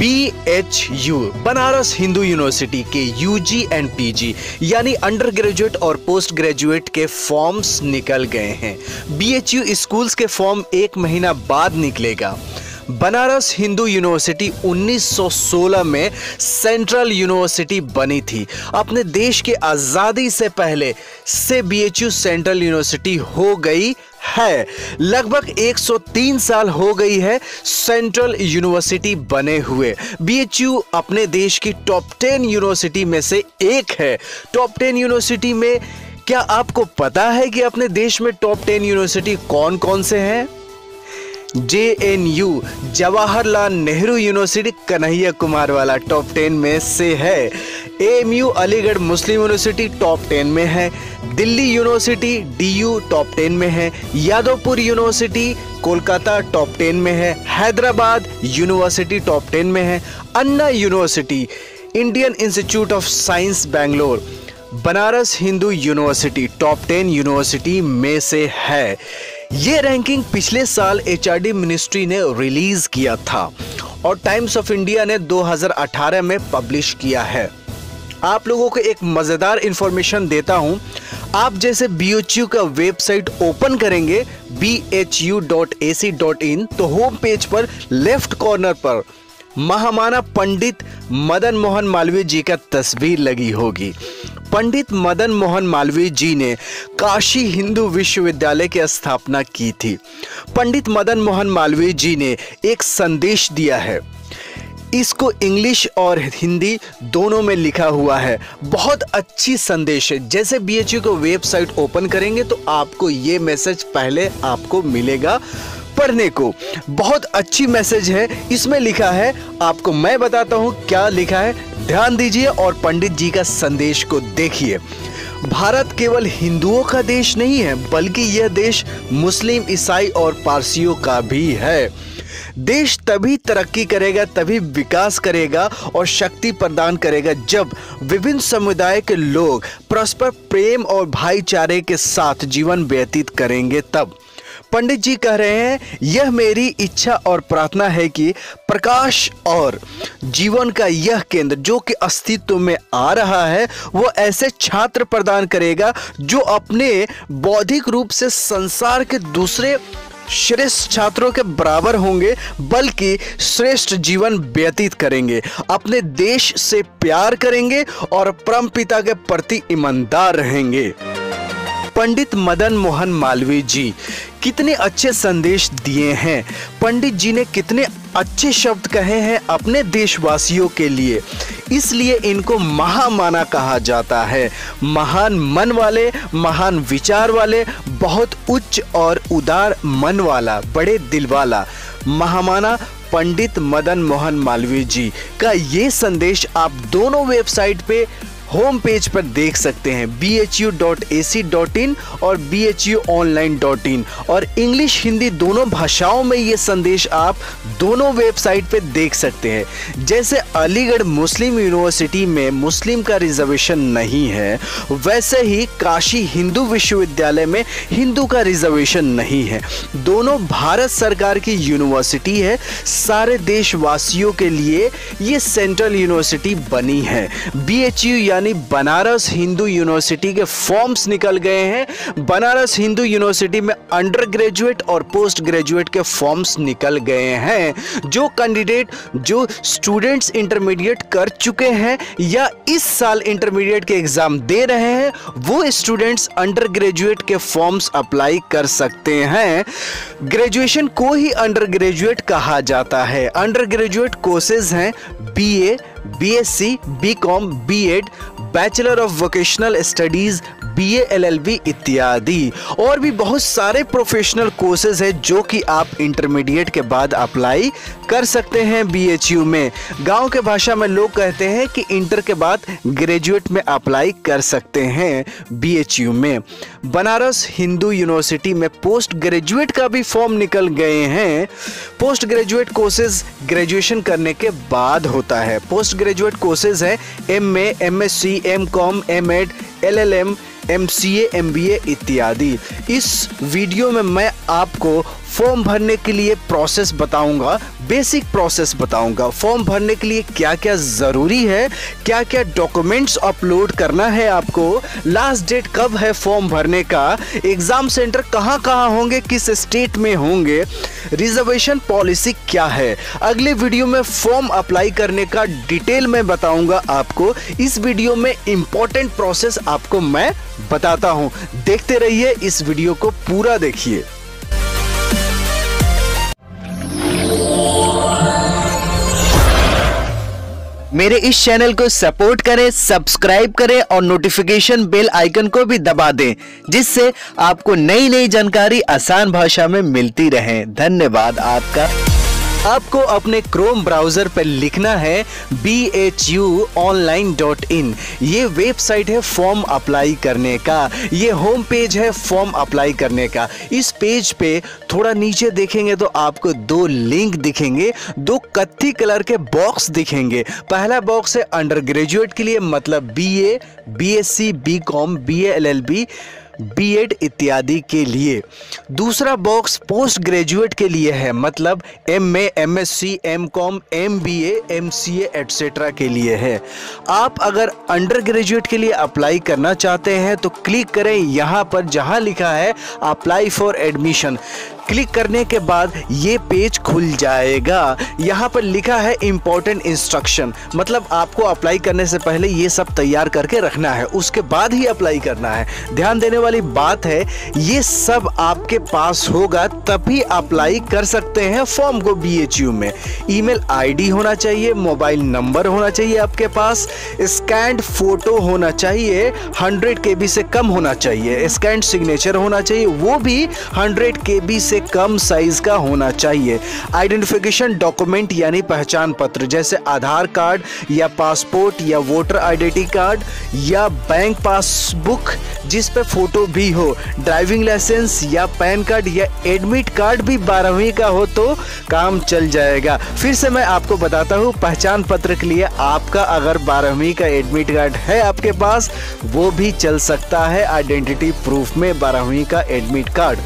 BHU Banaras Hindu university के UG and PG यानी under graduate और पोस्ट ग्रेजुएट के फॉर्म्स निकल गए हैं। BHU स्कूल्स के फॉर्म एक महीना बाद निकलेगा। बनारस हिंदू यूनिवर्सिटी 1916 में सेंट्रल यूनिवर्सिटी बनी थी। अपने देश के आज़ादी से पहले से BHU सेंट्रल यूनिवर्सिटी हो गई है। लगभग 103 साल हो गई है सेंट्रल यूनिवर्सिटी बने हुए। BHU अपने देश की टॉप 10 यूनिवर्सिटी में से एक है। टॉप 10 यूनिवर्सिटी में क्या आपको पता है कि अपने देश में टॉप 10 यूनिवर्सिटी कौन कौन से हैं? JNU जवाहरलाल नेहरू यूनिवर्सिटी कन्हैया कुमार वाला टॉप 10 में से है। AMU Aligarh Muslim university top 10 में है। दिल्ली यूनिवर्सिटी DU टॉप 10 में है। यादवपुर यूनिवर्सिटी कोलकाता टॉप 10 में है। हैदराबाद यूनिवर्सिटी टॉप 10 में है। Anna university, Indian institute of science Bangalore Banaras Hindu university top 10 university में से है। ये रैंकिंग पिछले साल HRD मिनिस्ट्री ने रिलीज किया था और टाइम्स ऑफ इंडिया ने 2018 में पब्लिश किया है। आप लोगों को एक मज़ेदार इंफॉर्मेशन देता हूँ। आप जैसे BHU का वेबसाइट ओपन करेंगे bhu.ac.in तो होम पेज पर लेफ्ट कॉर्नर पर महामाना पंडित मदन मोहन मालवीय जी का तस्वीर लगी होगी। पंडित मदन मोहन मालवीय जी ने काशी हिंदू विश्वविद्यालय की स्थापना की थी। पंडित मदन मोहन मालवीय जी ने एक संदेश दिया है, इसको इंग्लिश और हिंदी दोनों में लिखा हुआ है। बहुत अच्छी संदेश है। जैसे BHU को वेबसाइट ओपन करेंगे तो आपको ये मैसेज पहले आपको मिलेगा पढ़ने को। बहुत अच्छी मैसेज है। इसमें लिखा है, आपको मैं बताता हूँ क्या लिखा है, ध्यान दीजिए और पंडित जी का संदेश को देखिए। भारत केवल हिंदुओं का देश नहीं है, बल्कि यह देश मुस्लिम, ईसाई और पारसियों का भी है। देश तभी तरक्की करेगा, तभी विकास करेगा और शक्ति प्रदान करेगा जब विभिन्न समुदाय के लोग परस्पर प्रेम और भाईचारे के साथ जीवन व्यतीत करेंगे। तब पंडित जी कह रहे हैं, यह मेरी इच्छा और प्रार्थना है कि प्रकाश और जीवन का यह केंद्र जो कि अस्तित्व में आ रहा है वो ऐसे छात्र प्रदान करेगा जो अपने बौद्धिक रूप से संसार के दूसरे श्रेष्ठ छात्रों के बराबर होंगे, बल्कि श्रेष्ठ जीवन व्यतीत करेंगे, अपने देश से प्यार करेंगे और परमपिता के प्रति ईमानदार रहेंगे। पंडित मदन मोहन मालवीय जी कितने अच्छे संदेश दिए हैं। पंडित जी ने कितने अच्छे शब्द कहे हैं अपने देशवासियों के लिए। इसलिए इनको महामाना कहा जाता है। महान मन वाले, महान विचार वाले, बहुत उच्च और उदार मन वाला, बड़े दिल वाला। महामाना पंडित मदन मोहन मालवीय जी का ये संदेश आप दोनों वेबसाइट पे होम पेज पर देख सकते हैं, bhu.ac.in और bhuonline.in। और इंग्लिश हिंदी दोनों भाषाओं में ये संदेश आप दोनों वेबसाइट पे देख सकते हैं। जैसे अलीगढ़ मुस्लिम यूनिवर्सिटी में मुस्लिम का रिजर्वेशन नहीं है, वैसे ही काशी हिंदू विश्वविद्यालय में हिंदू का रिजर्वेशन नहीं है। दोनों भारत सरकार की यूनिवर्सिटी है। सारे देशवासियों के लिए ये सेंट्रल यूनिवर्सिटी बनी है। BHU यानी बनारस हिंदू यूनिवर्सिटी के फॉर्म्स निकल गए हैं। बनारस हिंदू यूनिवर्सिटी में अंडर ग्रेजुएट और पोस्ट ग्रेजुएट के फॉर्म्स निकल गए हैं। जो कैंडिडेट, जो स्टूडेंट्स इंटरमीडिएट कर चुके हैं या इस साल इंटरमीडिएट के एग्जाम दे रहे हैं, वो स्टूडेंट्स अंडर ग्रेजुएट के फॉर्म्स अप्लाई कर सकते हैं। ग्रेजुएशन को ही अंडर ग्रेजुएट कहा जाता है। अंडर ग्रेजुएट कोर्सेज हैं BA, BSc, BCom, B.Ed, bachelor of vocational studies, BA LLB इत्यादि। और भी बहुत सारे प्रोफेशनल कोर्सेज हैं जो कि आप इंटरमीडिएट के बाद अप्लाई कर सकते हैं BHU में। गांव के भाषा में लोग कहते हैं कि इंटर के बाद ग्रेजुएट में अप्लाई कर सकते हैं BHU में। बनारस हिंदू यूनिवर्सिटी में पोस्ट ग्रेजुएट का भी फॉर्म निकल गए हैं। पोस्ट ग्रेजुएट कोर्सेज ग्रेजुएशन करने के बाद होता है। पोस्ट ग्रेजुएट कोर्सेज हैं MA, MSc, MCom, MEd, LLM, MCA, MBA इत्यादि। इस वीडियो में मैं आपको फॉर्म भरने के लिए प्रोसेस बताऊंगा, बेसिक प्रोसेस बताऊंगा, फॉर्म भरने के लिए क्या क्या ज़रूरी है, क्या क्या डॉक्यूमेंट्स अपलोड करना है आपको, लास्ट डेट कब है फॉर्म भरने का, एग्ज़ाम सेंटर कहाँ कहाँ होंगे, किस स्टेट में होंगे, रिजर्वेशन पॉलिसी क्या है। अगले वीडियो में फॉर्म अप्लाई करने का डिटेल में बताऊंगा आपको। इस वीडियो में इम्पॉर्टेंट प्रोसेस आपको मैं बताता हूँ। देखते रहिए, इस वीडियो को पूरा देखिए। मेरे इस चैनल को सपोर्ट करें, सब्सक्राइब करें और नोटिफिकेशन बेल आइकन को भी दबा दें, जिससे आपको नई नई जानकारी आसान भाषा में मिलती रहे। धन्यवाद आपका। आपको अपने क्रोम ब्राउज़र पर लिखना है bhuonline.in। ये वेबसाइट है फॉर्म अप्लाई करने का, ये होम पेज है फॉर्म अप्लाई करने का। इस पेज पे थोड़ा नीचे देखेंगे तो आपको दो लिंक दिखेंगे, दो कत्थी कलर के बॉक्स दिखेंगे। पहला बॉक्स है अंडर ग्रेजुएट के लिए, मतलब BA, BSc, BCom, BA LLB, BEd इत्यादि के लिए। दूसरा बॉक्स पोस्ट ग्रेजुएट के लिए है, मतलब MA, MSc, MCom, MBA, MCA etcetera के लिए है। आप अगर अंडर ग्रेजुएट के लिए अप्लाई करना चाहते हैं तो क्लिक करें यहाँ पर, जहाँ लिखा है अप्लाई फॉर एडमिशन। क्लिक करने के बाद ये पेज खुल जाएगा। यहाँ पर लिखा है इम्पोर्टेंट इंस्ट्रक्शन, मतलब आपको अप्लाई करने से पहले ये सब तैयार करके रखना है, उसके बाद ही अप्लाई करना है। ध्यान देने वाली बात है, ये सब आपके पास होगा तभी अप्लाई कर सकते हैं फॉर्म को BHU में। ईमेल ID होना चाहिए, मोबाइल नंबर होना चाहिए आपके पास, स्कैंड फोटो होना चाहिए, 100 KB से कम होना चाहिए, स्कैंड सिग्नेचर होना चाहिए, वो भी 100 KB से कम साइज का होना चाहिए। आइडेंटिफिकेशन डॉक्यूमेंट यानी पहचान पत्र, जैसे आधार कार्ड या पासपोर्ट या वोटर आईडेंटिटी कार्ड या बैंक पासबुक जिस पे फोटो भी हो, ड्राइविंग लाइसेंस या पैन कार्ड या एडमिट कार्ड भी 12वीं का हो तो काम चल जाएगा। फिर से मैं आपको बताता हूँ, पहचान पत्र के लिए आपका अगर 12वीं का एडमिट कार्ड है आपके पास, वो भी चल सकता है आइडेंटिटी प्रूफ में 12वीं का एडमिट कार्ड।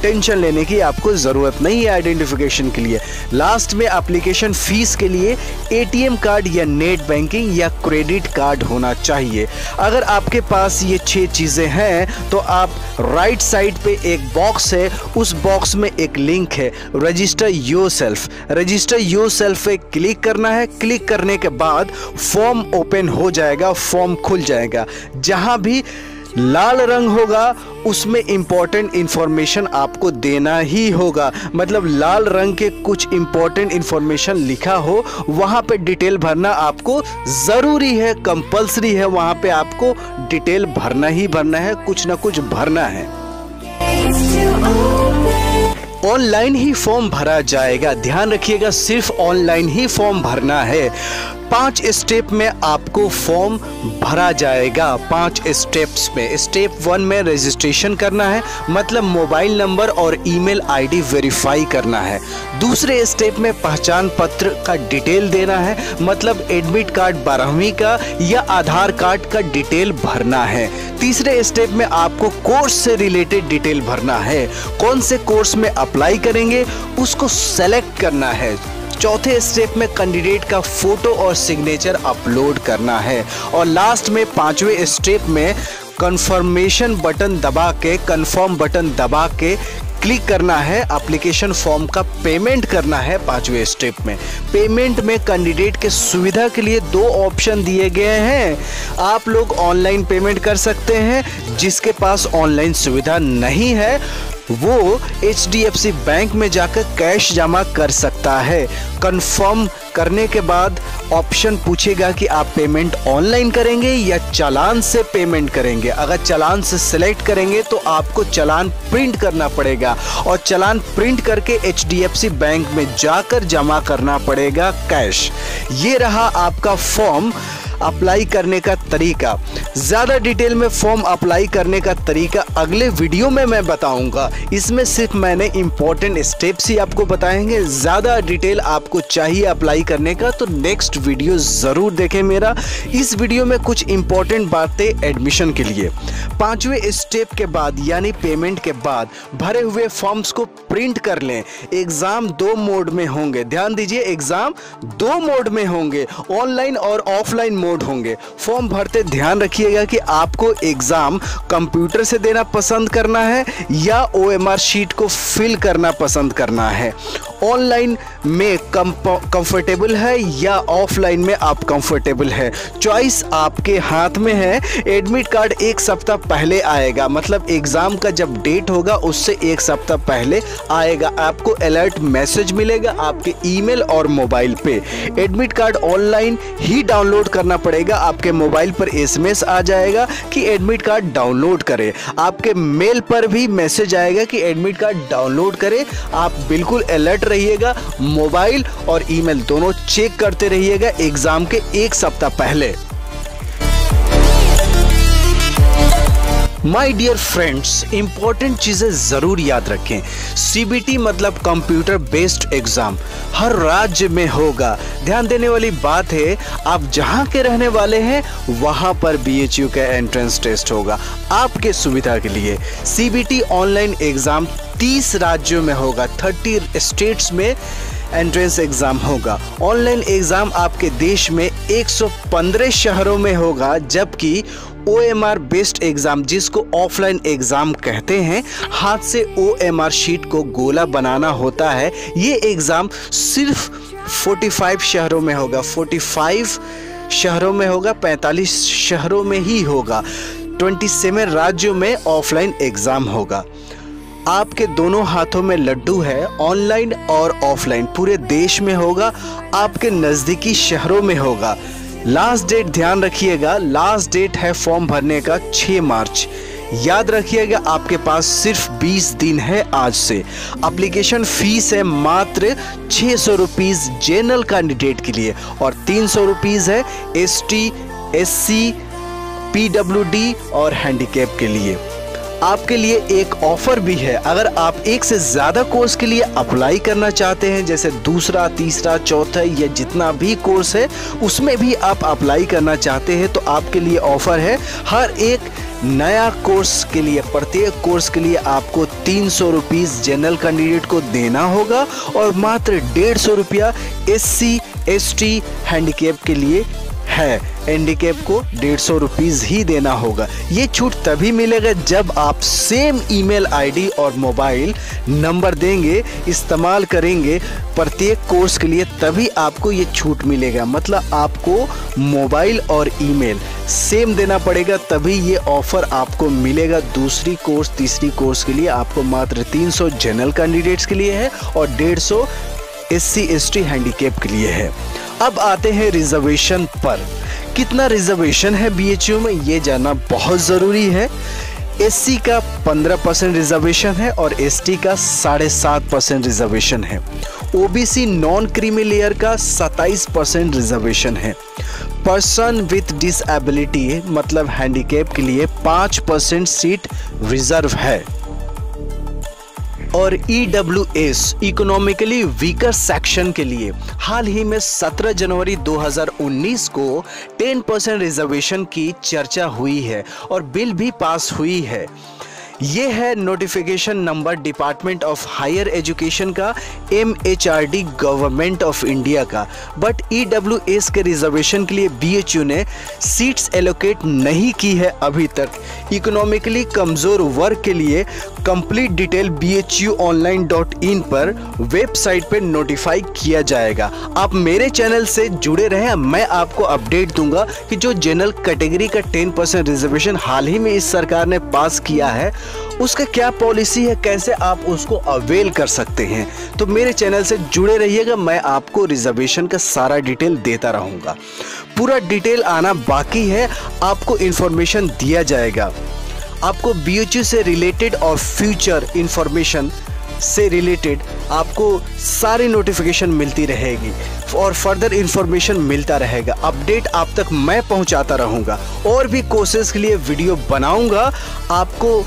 टेंशन लेने की आपको ज़रूरत नहीं है आइडेंटिफिकेशन के लिए। लास्ट में एप्लीकेशन फीस के लिए ATM कार्ड या नेट बैंकिंग या क्रेडिट कार्ड होना चाहिए। अगर आपके पास ये 6 चीज़ें हैं तो आप राइट साइड पे एक बॉक्स है, उस बॉक्स में एक लिंक है register yourself. Register yourself पे क्लिक करना है। क्लिक करने के बाद फॉर्म ओपन हो जाएगा, फॉर्म खुल जाएगा। जहाँ भी लाल रंग होगा उसमें इम्पॉर्टेंट इन्फॉर्मेशन आपको देना ही होगा, मतलब लाल रंग के कुछ इम्पॉर्टेंट इन्फॉर्मेशन लिखा हो वहाँ पे डिटेल भरना आपको ज़रूरी है, कंपलसरी है। वहाँ पे आपको डिटेल भरना ही भरना है, कुछ ना कुछ भरना है। ऑनलाइन ही फॉर्म भरा जाएगा, ध्यान रखिएगा, सिर्फ ऑनलाइन ही फॉर्म भरना है। 5 स्टेप में आपको फॉर्म भरा जाएगा, 5 स्टेप्स में। स्टेप 1 में रजिस्ट्रेशन करना है, मतलब मोबाइल नंबर और ईमेल आईडी वेरीफाई करना है। दूसरे स्टेप में पहचान पत्र का डिटेल देना है, मतलब एडमिट कार्ड 12वीं का या आधार कार्ड का डिटेल भरना है। तीसरे स्टेप में आपको कोर्स से रिलेटेड डिटेल भरना है, कौन से कोर्स में अप्लाई करेंगे उसको सेलेक्ट करना है। चौथे स्टेप में कैंडिडेट का फोटो और सिग्नेचर अपलोड करना है। और लास्ट में 5वें स्टेप में कंफर्मेशन बटन दबा के, कंफर्म बटन दबा के क्लिक करना है, एप्लीकेशन फॉर्म का पेमेंट करना है। 5वें स्टेप में पेमेंट में कैंडिडेट के सुविधा के लिए 2 ऑप्शन दिए गए हैं, आप लोग ऑनलाइन पेमेंट कर सकते हैं, जिसके पास ऑनलाइन सुविधा नहीं है वो HDFC बैंक में जाकर कैश जमा कर सकता है। कंफर्म करने के बाद ऑप्शन पूछेगा कि आप पेमेंट ऑनलाइन करेंगे या चालान से पेमेंट करेंगे। अगर चालान से सिलेक्ट करेंगे तो आपको चालान प्रिंट करना पड़ेगा और चालान प्रिंट करके HDFC बैंक में जाकर जमा करना पड़ेगा कैश। ये रहा आपका फॉर्म। अप्लाई करने का तरीका, ज़्यादा डिटेल में फॉर्म अप्लाई करने का तरीका अगले वीडियो में मैं बताऊंगा। इसमें सिर्फ मैंने इम्पोर्टेंट स्टेप्स ही आपको बताएंगे। ज़्यादा डिटेल आपको चाहिए अप्लाई करने का तो नेक्स्ट वीडियो ज़रूर देखें मेरा। इस वीडियो में कुछ इम्पोर्टेंट बातें एडमिशन के लिए। पाँचवें स्टेप के बाद यानी पेमेंट के बाद भरे हुए फॉर्म्स को प्रिंट कर लें। एग्ज़ाम दो मोड में होंगे, ध्यान दीजिए, एग्ज़ाम दो मोड में होंगे, ऑनलाइन और ऑफलाइन मोड होंगे। फॉर्म भरते ध्यान रखिएगा कि आपको एग्ज़ाम कंप्यूटर से देना पसंद करना है या OMR शीट को फिल करना पसंद करना है। ऑनलाइन में कंफर्टेबल है या ऑफलाइन में आप कंफर्टेबल है, चॉइस आपके हाथ में है। एडमिट कार्ड एक सप्ताह पहले आएगा, मतलब एग्ज़ाम का जब डेट होगा उससे एक सप्ताह पहले आएगा। आपको अलर्ट मैसेज मिलेगा आपके ईमेल और मोबाइल पे। एडमिट कार्ड ऑनलाइन ही डाउनलोड करना पड़ेगा, आपके मोबाइल पर SMS आ जाएगा कि एडमिट कार्ड डाउनलोड करें। आपके मेल पर भी मैसेज आएगा कि एडमिट कार्ड डाउनलोड करें। आप बिल्कुल अलर्ट रहिएगा, मोबाइल और ईमेल दोनों चेक करते रहिएगा एग्जाम के एक सप्ताह पहले। माय डियर फ्रेंड्स, इम्पॉर्टेंट चीज़ें ज़रूर याद रखें। CBT मतलब कंप्यूटर बेस्ड एग्ज़ाम हर राज्य में होगा। ध्यान देने वाली बात है, आप जहां के रहने वाले हैं वहां पर BHU का एंट्रेंस टेस्ट होगा आपके सुविधा के लिए। CBT ऑनलाइन एग्ज़ाम 30 राज्यों में होगा, 30 स्टेट्स में एंट्रेंस एग्ज़ाम होगा। ऑनलाइन एग्ज़ाम आपके देश में 115 शहरों में होगा, जबकि OMR बेस्ड एग्ज़ाम, जिसको ऑफलाइन एग्ज़ाम कहते हैं, हाथ से OMR शीट को गोला बनाना होता है, ये एग्ज़ाम सिर्फ 45 शहरों में होगा, 45 शहरों में होगा, 45 शहरों में ही होगा। 27 राज्यों में ऑफलाइन एग्ज़ाम होगा। आपके दोनों हाथों में लड्डू है, ऑनलाइन और ऑफलाइन पूरे देश में होगा, आपके नज़दीकी शहरों में होगा। लास्ट डेट ध्यान रखिएगा, लास्ट डेट है फॉर्म भरने का 6 मार्च। याद रखिएगा आपके पास सिर्फ 20 दिन है आज से। एप्लीकेशन फ़ीस है मात्र 600 रुपीज़ जनरल कैंडिडेट के लिए और 300 रुपीज़ है ST, SC, PWD और हैंडीकैप के लिए। आपके लिए एक ऑफ़र भी है, अगर आप एक से ज़्यादा कोर्स के लिए अप्लाई करना चाहते हैं, जैसे दूसरा, तीसरा, चौथा या जितना भी कोर्स है उसमें भी आप अप्लाई करना चाहते हैं, तो आपके लिए ऑफ़र है। हर एक नया कोर्स के लिए, प्रत्येक कोर्स के लिए आपको 300 रुपीज़ जनरल कैंडिडेट को देना होगा और मात्र 150 रुपया SC, ST, हैंडीकैप के लिए है। हैंडीकैप को 150 रुपीज़ ही देना होगा। ये छूट तभी मिलेगा जब आप सेम ईमेल ID और मोबाइल नंबर देंगे, इस्तेमाल करेंगे प्रत्येक कोर्स के लिए, तभी आपको ये छूट मिलेगा। मतलब आपको मोबाइल और ईमेल सेम देना पड़ेगा, तभी ये ऑफ़र आपको मिलेगा। दूसरी कोर्स, तीसरी कोर्स के लिए आपको मात्र 300 जनरल कैंडिडेट्स के लिए है और 150 SC, ST, हैंडीकैप के लिए है। अब आते हैं रिजर्वेशन पर। कितना रिजर्वेशन है BHU में, ये जानना बहुत ज़रूरी है। SC का 15% रिजर्वेशन है और ST का 7.5% रिजर्वेशन है। OBC नॉन क्रीमी लेयर का 27% रिजर्वेशन है। पर्सन विथ डिसएबिलिटी मतलब हैंडीकैप के लिए 5% सीट रिजर्व है। और EWS इकोनॉमिकली वीकर सेक्शन के लिए हाल ही में 17 जनवरी 2019 को 10% रिजर्वेशन की चर्चा हुई है और बिल भी पास हुई है। ये है notification number department of higher education का, MHRD गवर्नमेंट ऑफ इंडिया का। बट EWS के रिजर्वेशन के लिए BHU ने सीट्स एलोकेट नहीं की है अभी तक। इकोनॉमिकली कमज़ोर वर्ग के लिए कंप्लीट डिटेल bhuonline.in पर वेबसाइट पर नोटिफाई किया जाएगा। आप मेरे चैनल से जुड़े रहें, मैं आपको अपडेट दूंगा कि जो जनरल कैटेगरी का 10% रिजर्वेशन हाल ही में इस सरकार ने पास किया है, उसका क्या पॉलिसी है, कैसे आप उसको अवेल कर सकते हैं। तो मेरे चैनल से जुड़े रहिएगा, मैं आपको रिजर्वेशन का सारा डिटेल देता रहूँगा। पूरा डिटेल आना बाकी है, आपको इन्फॉर्मेशन दिया जाएगा। आपको BHU से रिलेटेड और फ्यूचर इन्फॉर्मेशन से रिलेटेड आपको सारी नोटिफिकेशन मिलती रहेगी और फर्दर इंफॉर्मेशन मिलता रहेगा, अपडेट आप तक मैं पहुंचाता रहूँगा। और भी कोर्सेज के लिए वीडियो बनाऊँगा। आपको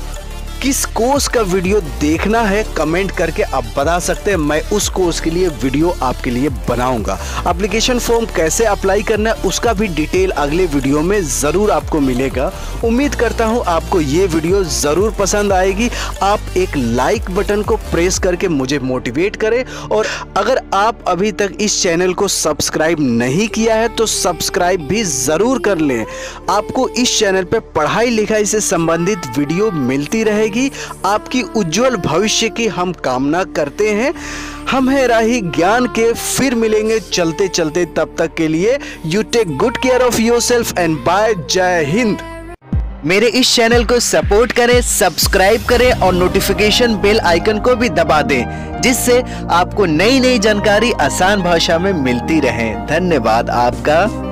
किस कोर्स का वीडियो देखना है कमेंट करके आप बता सकते हैं, मैं उस कोर्स के लिए वीडियो आपके लिए बनाऊंगा। एप्लीकेशन फॉर्म कैसे अप्लाई करना है उसका भी डिटेल अगले वीडियो में ज़रूर आपको मिलेगा। उम्मीद करता हूं आपको ये वीडियो ज़रूर पसंद आएगी। आप एक लाइक बटन को प्रेस करके मुझे मोटिवेट करें, और अगर आप अभी तक इस चैनल को सब्सक्राइब नहीं किया है तो सब्सक्राइब भी ज़रूर कर लें। आपको इस चैनल पर पढ़ाई लिखाई से संबंधित वीडियो मिलती रहेगी। आपकी उज्जवल भविष्य की हम कामना करते हैं। हम है राही ज्ञान के, फिर मिलेंगे चलते चलते। तब तक के लिए you take good care of yourself and bye. जय हिंद। मेरे इस चैनल को सपोर्ट करें, सब्सक्राइब करें और नोटिफिकेशन बेल आइकन को भी दबा दें, जिससे आपको नई नई जानकारी आसान भाषा में मिलती रहे। धन्यवाद आपका।